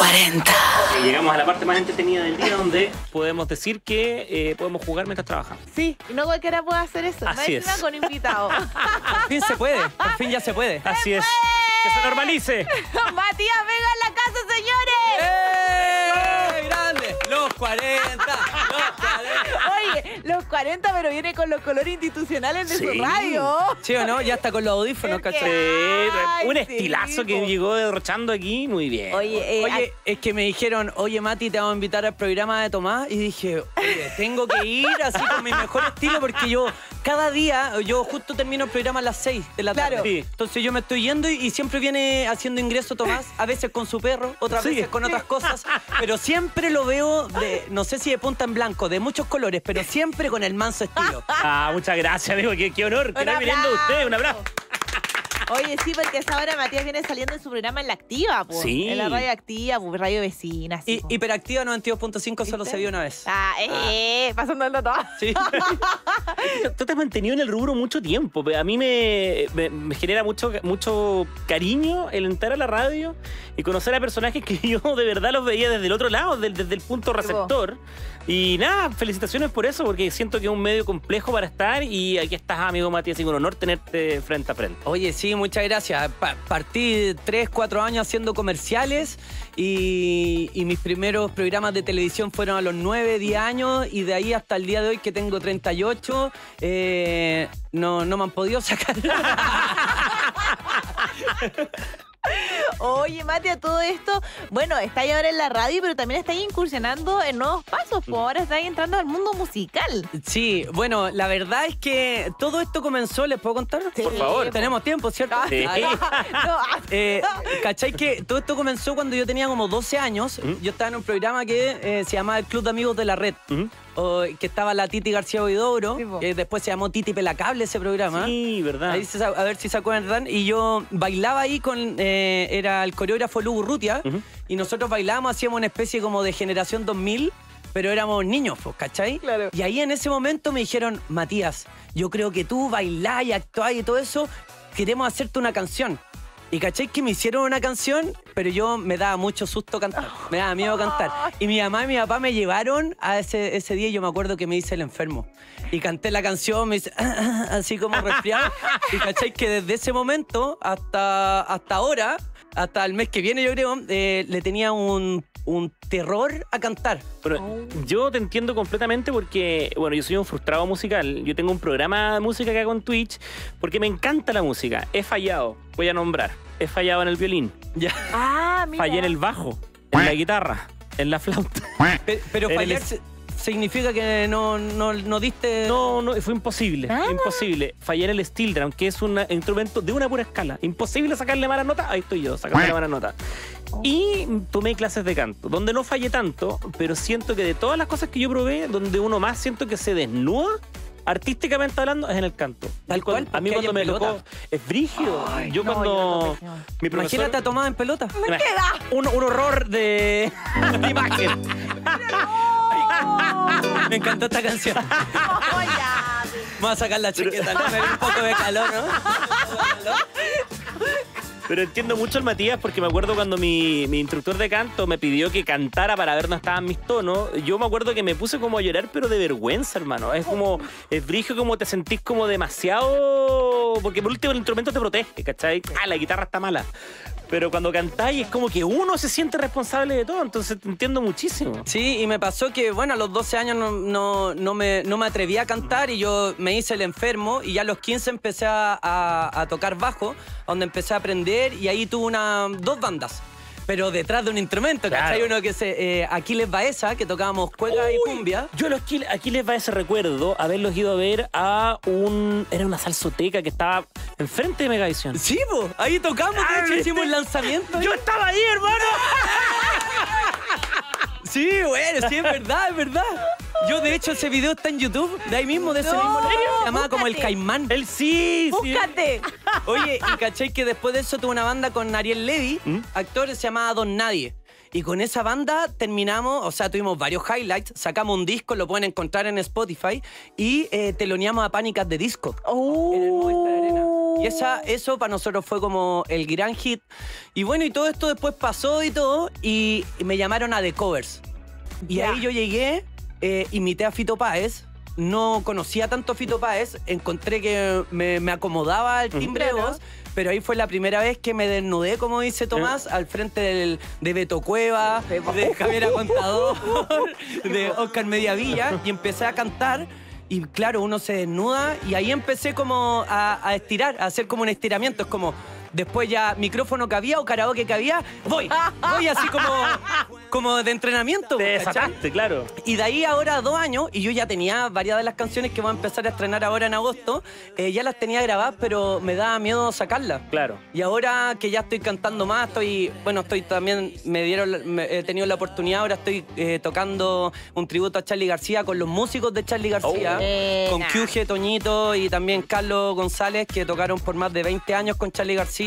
1080. Y llegamos a la parte más entretenida del día, donde podemos decir que podemos jugar mientras trabajamos. Sí, y no cualquiera puede hacer eso. Así es. Con invitados. Por fin se puede, por fin ya se puede. Así es. ¡Que se normalice! ¡Matías Vega en la casa, señores! ¡Eh! ¡Grande! ¡Los 40! ¡Los 40! Oye, los 40, pero viene con los colores institucionales de su radio. Sí, ¿o no? Ya está con los audífonos, ¿cachai? Sí, un estilazo que llegó derrochando aquí. Muy bien. Oye, es que me dijeron, oye, Mati, te vamos a invitar al programa de Tomás. Y dije, oye, tengo que ir así con mi mejor estilo porque yo... Cada día, yo justo termino el programa a las 6 de la tarde. Claro. Sí. Entonces yo me estoy yendo y siempre viene haciendo ingreso Tomás, a veces con su perro, otras veces con otras cosas. Pero siempre lo veo, no sé si de punta en blanco, de muchos colores, pero siempre con el manso estilo. Ah, muchas gracias, amigo. Qué honor que estén mirando usted. Un abrazo. Oye, sí, porque a esa hora Matías viene saliendo en su programa en la Activa, pues. Sí. En la radio Activa, pues, radio vecina. Sí, y Hiperactiva 92.5 solo se vio una vez. Ah, pasándolo todo. Sí. Tú te has mantenido en el rubro mucho tiempo. A mí me genera mucho cariño el entrar a la radio y conocer a personajes que yo de verdad los veía desde el otro lado, desde el punto receptor. Y nada, felicitaciones por eso, porque siento que es un medio complejo para estar y aquí estás, amigo Matías, y un honor tenerte frente a frente. Oye, sí. Muchas gracias. Partí 3-4 años haciendo comerciales y mis primeros programas de televisión fueron a los 9-10 años y de ahí hasta el día de hoy que tengo 38, no me han podido sacar. Oye, Mati, a todo esto, bueno, está ahí ahora en la radio, pero también está ahí incursionando en nuevos pasos, pues ahora está ahí entrando al mundo musical. Sí, bueno, la verdad es que todo esto comenzó, ¿les puedo contar? Sí, por favor. Tenemos tiempo, ¿cierto? Sí. ¿Cachai que todo esto comenzó cuando yo tenía como 12 años? Yo estaba en un programa que se llamaba el Club de Amigos de la Red. Que estaba la Titi García Boidobro, que después se llamó Titi Pelacable ese programa. Sí, verdad. Ahí a ver si se acuerdan. Y yo bailaba ahí con... era el coreógrafo Lugo Urrutia. Y nosotros bailábamos, hacíamos una especie como de generación 2000, pero éramos niños, ¿cachai? Claro. Y ahí en ese momento me dijeron, Matías, yo creo que tú bailás y actuás y todo eso, queremos hacerte una canción. Y ¿cachai? Que me hicieron una canción, pero yo me daba mucho susto cantar, me daba miedo cantar. Y mi mamá y mi papá me llevaron a ese día y yo me acuerdo que me hice el enfermo. Y canté la canción, me hice así como resfriado. Y ¿cachai? Que desde ese momento hasta ahora, hasta el mes que viene yo creo, le tenía un terror a cantar. Pero yo te entiendo completamente porque, bueno, yo soy un frustrado musical. Yo tengo un programa de música que hago en Twitch porque me encanta la música. He fallado, voy a nombrar. He fallado en el violín. Ya. Ah, mira. Fallé en el bajo, en la guitarra, en la flauta. Pero fallar significa que no diste... No, fue imposible. Imposible. Fallé en el steel drum, que es un instrumento de una pura escala. Imposible sacarle malas notas. Ahí estoy yo, sacándole malas notas. Y tomé clases de canto, donde no fallé tanto, pero siento que de todas las cosas que yo probé, donde uno más siento que se desnuda, artísticamente hablando, es en el canto. Tal cual. A mí cuando me tocó... Es brígido. Yo cuando... Imagínate a Tomás en pelota. ¡Me queda! Un horror de imagen. Me encantó esta canción. Vamos a sacar la chaqueta. Me dio un poco de calor, ¿no? Pero entiendo mucho al Matías porque me acuerdo cuando mi instructor de canto me pidió que cantara para ver dónde estaban mis tonos. Yo me acuerdo que me puse como a llorar, pero de vergüenza, hermano. Es como, es brígido como te sentís como demasiado... Porque por último el instrumento te protege, ¿cachai? Ah, la guitarra está mala. Pero cuando cantáis es como que uno se siente responsable de todo, entonces te entiendo muchísimo. Sí, y me pasó que, bueno, a los 12 años no me atreví a cantar y yo me hice el enfermo y ya a los 15 empecé a tocar bajo, donde empecé a aprender y ahí tuve dos bandas. Pero detrás de un instrumento, ¿cachai? Claro. Uno que es Aquiles Baeza, que tocábamos cueca y cumbia. Yo a los Aquiles Baeza recuerdo haberlos ido a ver a era una salsoteca que estaba enfrente de Megavision. Sí, po, ahí tocamos, de hecho hicimos el lanzamiento. ¡Yo estaba ahí, hermano! Sí, bueno, sí, es verdad, es verdad. Yo, de hecho, ese video está en YouTube, de ahí mismo, de ese mismo lugar. Se llamaba como El Caimán. El ¡Búscate! Sí. Oye, y caché que después de eso tuve una banda con Ariel Levy, actor, se llamaba Don Nadie. Y con esa banda terminamos, o sea, tuvimos varios highlights, sacamos un disco, lo pueden encontrar en Spotify, y teloneamos a Pánicas de Disco en el Movistar Arena. Y eso para nosotros fue como el gran hit. Y bueno, y todo esto después pasó y todo, y me llamaron a The Covers. Y ahí yo llegué, imité a Fito Páez. No conocía tanto a Fito Páez, encontré que me acomodaba el timbre de voz, pero ahí fue la primera vez que me desnudé, como dice Tomás, al frente de Beto Cueva, de Javiera Contador, de Oscar Mediavilla, y empecé a cantar. Y claro, uno se desnuda y ahí empecé como a estirar, a hacer como un estiramiento. Es como, después ya micrófono que había o karaoke que había, voy así como de entrenamiento. Te desataste, claro. Y de ahí ahora 2 años, y yo ya tenía varias de las canciones que voy a empezar a estrenar ahora en agosto, ya las tenía grabadas, pero me daba miedo sacarlas. Claro. Y ahora que ya estoy cantando más, estoy también, he tenido la oportunidad, ahora estoy tocando un tributo a Charlie García con los músicos de Charlie García, con Kyuge, Toñito y también Carlos González, que tocaron por más de 20 años con Charlie García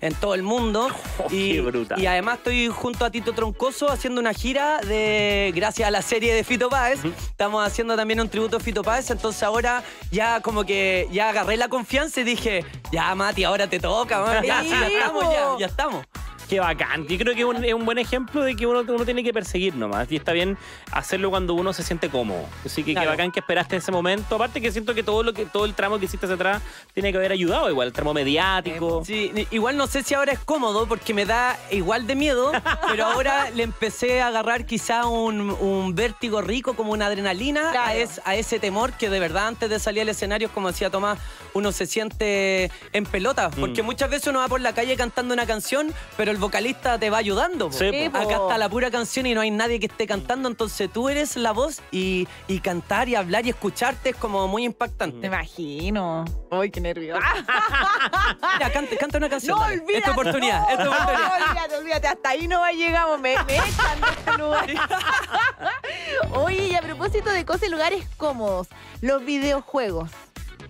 en todo el mundo. Qué brutal. Y además estoy junto a Tito Troncoso haciendo una gira gracias a la serie de Fito Páez. Estamos haciendo también un tributo a Fito Páez, entonces ahora ya como que ya agarré la confianza y dije, ya Mati, ahora te toca, man. Ya estamos. Qué bacán. Yo creo que es un buen ejemplo de que uno tiene que perseguir nomás. Y está bien hacerlo cuando uno se siente cómodo. Así que qué bacán que esperaste ese momento. Aparte que siento que todo el tramo que hiciste hacia atrás tiene que haber ayudado igual, el tramo mediático. Sí, igual no sé si ahora es cómodo porque me da igual de miedo, pero ahora le empecé a agarrar quizá un vértigo rico, como una adrenalina a ese temor que de verdad antes de salir al escenario, como decía Tomás, uno se siente en pelota. Porque muchas veces uno va por la calle cantando una canción, pero el vocalista te va ayudando. Sí, acá está la pura canción y no hay nadie que esté cantando, entonces tú eres la voz y cantar y hablar y escucharte es como muy impactante. Te imagino. Ay, qué nervioso. Mira, canta una canción. No, olvídate. Esta oportunidad. No, olvídate. Hasta ahí no llegamos. Me echan de este lugar. Oye, y a propósito de cosas y lugares cómodos, los videojuegos.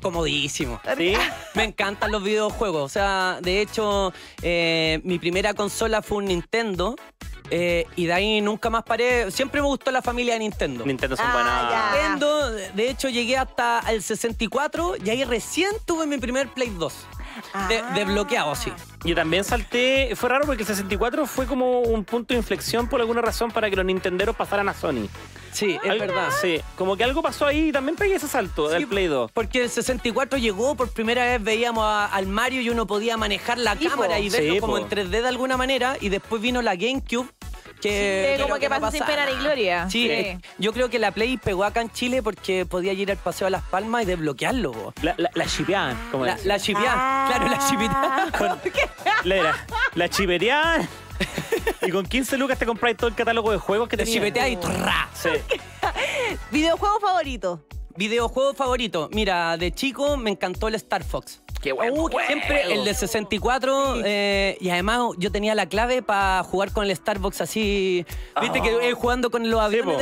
Comodísimo. ¿Sí? Me encantan los videojuegos. O sea, de hecho, mi primera consola fue un Nintendo. Y de ahí nunca más paré. Siempre me gustó la familia de Nintendo. Nintendo son buenas. Nintendo, de hecho, llegué hasta el 64 y ahí recién tuve mi primer Play 2. Desbloqueado, sí. Yo también salté. Fue raro porque el 64 fue como un punto de inflexión por alguna razón para que los nintenderos pasaran a Sony. Sí, es verdad. Sí, como que algo pasó ahí y también pegué ese salto del Play 2. Porque el 64 llegó, por primera vez veíamos al Mario y uno podía manejar la cámara y verlo como en 3D de alguna manera. Y después vino la GameCube. Como que pasó sin pena ni gloria. Sí, yo creo que la Play pegó acá en Chile porque podía ir al Paseo a Las Palmas y desbloquearlo. La chipeaban, como la chipeaban, claro, la chipeaban. La chipeaban. Y con 15 lucas te compráis todo el catálogo de juegos que te chipeteas y ¡trrra! Sí. ¿Videojuego favorito? Videojuego favorito. Mira, de chico me encantó el Star Fox. ¡Qué bueno! Siempre el de 64. Sí. Y además yo tenía la clave para jugar con el Star Fox así. Viste que jugando con los aviones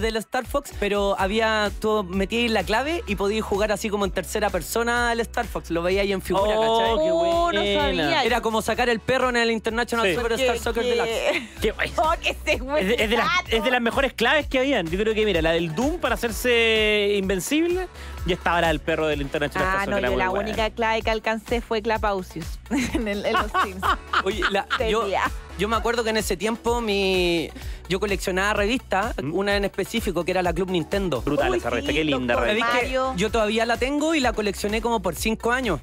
del Star Fox. Pero tú metías la clave y podías jugar así como en tercera persona al Star Fox. Lo veía ahí en figura, ¿cachai? ¡Oh, qué buena! No sabía. Era como sacar el perro en el International Superstar Soccer Deluxe. ¡Qué guay! ¡Oh, qué es de las mejores claves que habían! Yo creo que, mira, la del Doom para hacerse invencible. Y esta hora el perro del International Superstar Soccer. La única clave que alcancé fue Clapausius en los Sims. Oye, yo me acuerdo que en ese tiempo yo coleccionaba revistas, una en específico que era la Club Nintendo. Brutal esa revista, qué linda revista. Yo todavía la tengo y la coleccioné como por 5 años.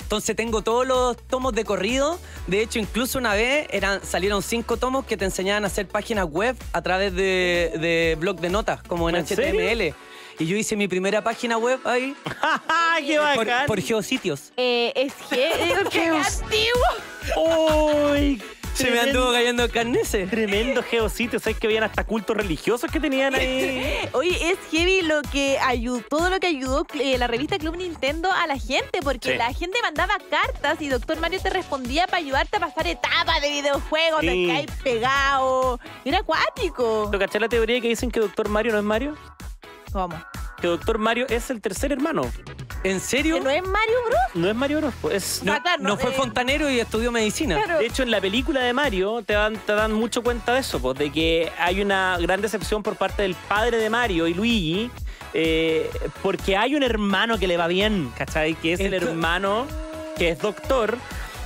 Entonces tengo todos los tomos de corrido. De hecho, incluso una vez salieron 5 tomos que te enseñaban a hacer páginas web a través de blog de notas, como en HTML. Y yo hice mi primera página web ahí. ¡Qué bacán! Por GeoSitios. Es antiguo. ¡Uy! Se me anduvo cayendo carnese. Tremendo GeoSitios. ¿Sabes que habían hasta cultos religiosos que tenían ahí? Oye, es heavy todo lo que ayudó la revista Club Nintendo a la gente, porque la gente mandaba cartas y Doctor Mario te respondía para ayudarte a pasar etapas de videojuegos, te caes pegado. Era acuático. ¿Tú cachás la teoría que dicen que Doctor Mario no es Mario? Vamos. Que Doctor Mario es el tercer hermano. ¿En serio? ¿No es Mario Bros? No es Mario Bros. No fue fontanero y estudió medicina. Claro. De hecho, en la película de Mario te dan mucho cuenta de eso, pues, de que hay una gran decepción por parte del padre de Mario y Luigi, porque hay un hermano que le va bien, ¿cachai? Que es el hermano... que es doctor.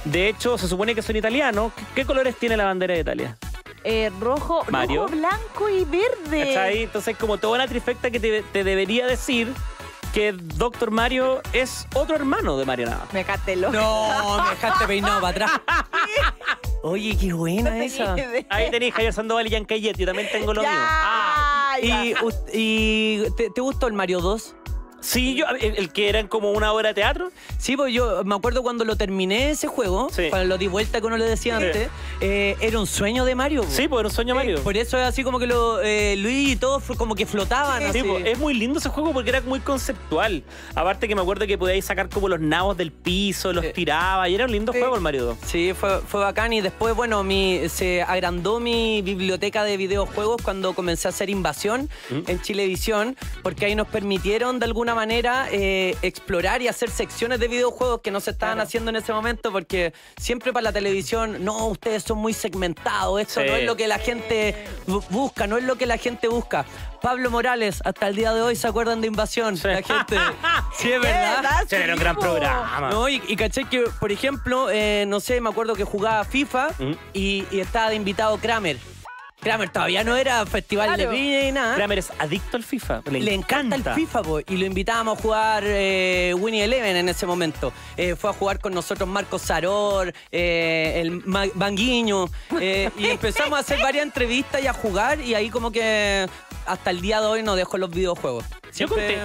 De hecho, se supone que son italianos. ¿Qué colores tiene la bandera de Italia? Rojo, Mario, rojo, blanco y verde. ¿Cachai? Entonces, como toda una trifecta que te debería decir que Doctor Mario es otro hermano de Mario Nava. Me dejaste loco. No, me dejaste peinado para atrás. Oye, qué buena no esa. Ahí tenéis Javier Sandoval y Yankayet. Yo también tengo lo mío. Ah, ¿Y te gustó el Mario 2? Sí, yo, el que eran como una obra de teatro. Sí, pues yo me acuerdo cuando lo terminé ese juego, sí, cuando lo di vuelta que uno le decía antes, era un sueño de Mario. Pues. Sí, pues era un sueño de Mario. Por eso es así como que lo, Luis y todos como que flotaban. Sí, así. Sí, pues, es muy lindo ese juego porque era muy conceptual. Aparte que me acuerdo que podíais sacar como los nabos del piso, los tiraba, y era un lindo juego el Mario 2. Sí, fue bacán. Y después, bueno, se agrandó mi biblioteca de videojuegos cuando comencé a hacer Invasión en Chilevisión, porque ahí nos permitieron de alguna manera explorar y hacer secciones de videojuegos que no se estaban haciendo en ese momento, porque siempre para la televisión, no, ustedes son muy segmentados, esto no es lo que la gente busca, no es lo que la gente busca. Pablo Morales, hasta el día de hoy se acuerdan de Invasión, la gente. Sí, es verdad. Sí, era un gran programa. No, y caché que, por ejemplo, no sé, me acuerdo que jugaba FIFA y estaba de invitado Kramer. Kramer todavía no era festival de piña ni nada. Kramer es adicto al FIFA. Le encanta el FIFA, po, y lo invitábamos a jugar Winnie Eleven en ese momento. Fue a jugar con nosotros Marcos Saror, el Banguiño. Y empezamos a hacer varias entrevistas y a jugar. Y ahí como que hasta el día de hoy nos dejó los videojuegos. Siempre...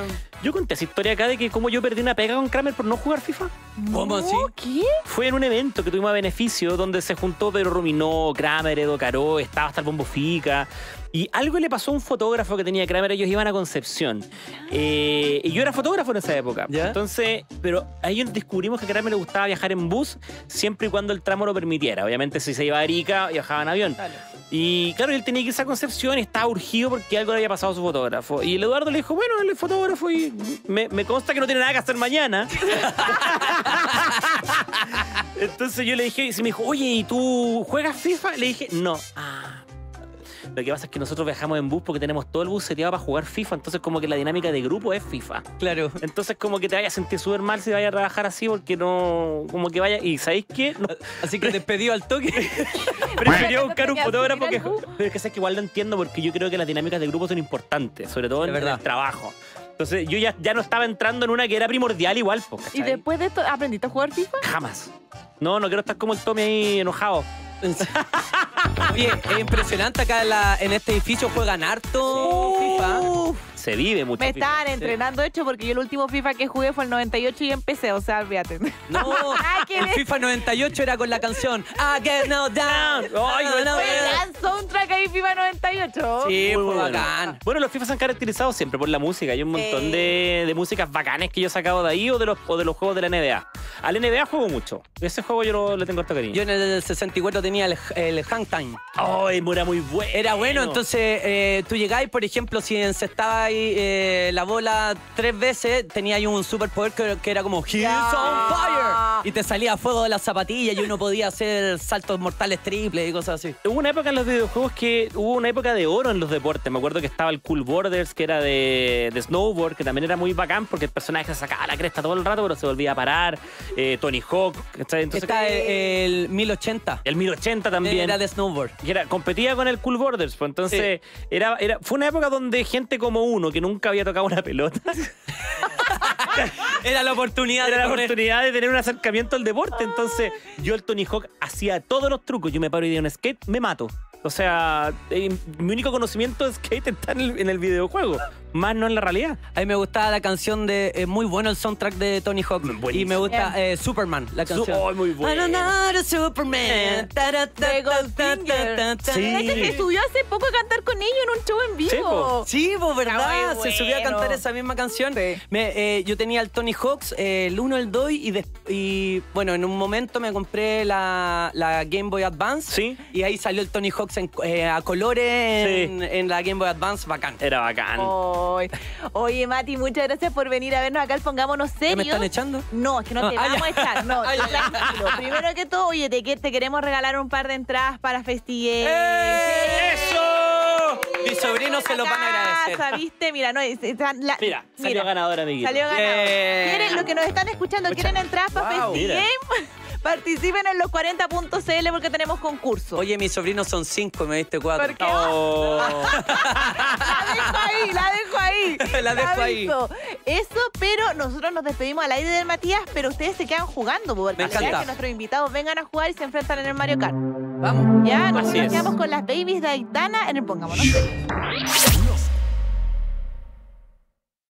Yo conté esa historia acá de que como yo perdí una pega con Kramer por no jugar FIFA. ¿Cómo así? ¿Qué? Fue en un evento que tuvimos a beneficio donde se juntó Pedro Ruminó, Kramer, Edo Caró, estaba hasta el Bombo Fica. Y algo le pasó a un fotógrafo que tenía Kramer, ellos iban a Concepción. Y yo era fotógrafo en esa época. ¿Ya? Entonces, pero ahí descubrimos que a Kramer le gustaba viajar en bus siempre y cuando el tramo lo permitiera. Obviamente si se iba a Arica, viajaba en avión. Dale. Y claro, él tenía que irse a Concepción y estaba urgido porque algo le había pasado a su fotógrafo. Y el Eduardo le dijo, bueno, él es fotógrafo y me consta que no tiene nada que hacer mañana. Entonces yo le dije, y se me dijo, oye, ¿y tú juegas FIFA? Le dije, no. Ah. Lo que pasa es que nosotros viajamos en bus porque tenemos todo el bus seteado para jugar FIFA, entonces como que la dinámica de grupo es FIFA. Claro. Entonces como que te vayas a sentir súper mal si vayas a trabajar así porque no... Como que vaya... ¿Y sabéis qué? No. Así que te pedí al toque. Prefirió buscar un fotógrafo que... Es que sabes que igual lo entiendo porque yo creo que las dinámicas de grupo son importantes, sobre todo en el trabajo. Entonces yo ya no estaba entrando en una que era primordial igual. ¿Y después de esto aprendiste a jugar FIFA? Jamás. No, no quiero estar como el Tommy ahí enojado. Oye, es impresionante acá en este edificio juegan harto FIFA. Se vive mucho. Me estaban entrenando, de hecho, porque yo el último FIFA que jugué fue el 98 y empecé, o sea, olvídate. No, el FIFA 98 era con la canción I Get No Down. Ay, no, el soundtrack ahí FIFA 98. Sí, muy bacán. Bueno, los FIFA se han caracterizado siempre por la música. Hay un montón de músicas bacanes que yo he sacado de ahí o de los juegos de la NBA. Al NBA juego mucho. Ese juego yo le tengo harto cariño. Yo en el 64 tenía el Hang Time. Ay, era muy bueno. Era bueno, entonces tú llegabas, por ejemplo, si encestabas la bola 3 veces, tenía ahí un superpoder que era como He's on fire. Y te salía fuego de las zapatillas y uno podía hacer saltos mortales triples y cosas así. Hubo una época en los videojuegos que hubo una época de oro en los deportes. Me acuerdo que estaba el Cool Borders, que era de snowboard, que también era muy bacán porque el personaje sacaba la cresta todo el rato, pero se volvía a parar. Tony Hawk. Entonces, está el 1080. El 1080 también. Era de snowboard. Y competía con el Cool Borders. Pues, entonces, fue una época donde gente como uno, que nunca había tocado una pelota... Era la oportunidad de tener un acercamiento al deporte. Entonces, yo el Tony Hawk hacía todos los trucos. Yo me paro y de un skate, me mato. O sea, mi único conocimiento de skate está en el videojuego, más no en la realidad. A mí me gustaba la canción de... muy bueno el soundtrack de Tony Hawk. Buenísimo. Y me gusta Superman, la canción. ¡Ay, muy bueno! I don't know Superman. Se subió hace poco a cantar con ellos en un show en vivo. Sí, po, ¿verdad? Se subió a cantar esa misma canción. Yo tenía el Tony Hawks, el 1, el 2 y bueno, en un momento me compré la Game Boy Advance. Sí. Y ahí salió el Tony Hawks a colores en la Game Boy Advance. Bacán. Era bacán. Oye, Mati, muchas gracias por venir a vernos acá al Pongámonos Serios. ¿Me están echando? No, es que no te vamos a echar. No, tranquilo. Primero que todo, oye, te queremos regalar un par de entradas para Festigame. ¡Eso! Mi sobrino sobrinos se lo van a agradecer. ¿Viste? Mira, no, mira, salió ganadora, amiguito. Salió ganadora. Los que nos están escuchando, ¿quieren entrar para Festigame? Participen en los 40.cl porque tenemos concurso. Oye, mis sobrinos son 5, me diste 4. ¿Por qué? Oh. La dejo ahí, la dejo ahí. Eso, pero nosotros nos despedimos al aire del Matías, pero ustedes se quedan jugando, porque la idea es que nuestros invitados vengan a jugar y se enfrentan en el Mario Kart. Vamos. Ya, nosotros nos quedamos con las babies de Aitana en el Pongámonos.